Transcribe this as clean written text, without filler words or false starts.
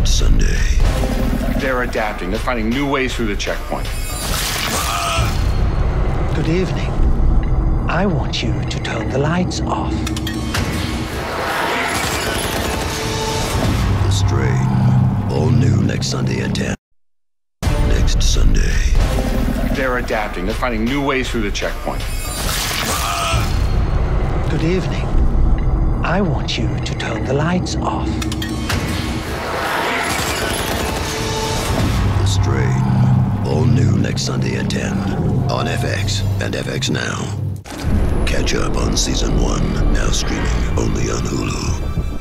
next Sunday. They're adapting. They're finding new ways through the checkpoint. Good evening. I want you to turn the lights off. The Strain. All new next Sunday at 10. Next Sunday. They're adapting. They're finding new ways through the checkpoint. Good evening. I want you to turn the lights off. The Strain. All new next Sunday at 10. On FX and FX Now. Catch up on Season 1, now streaming only on Hulu.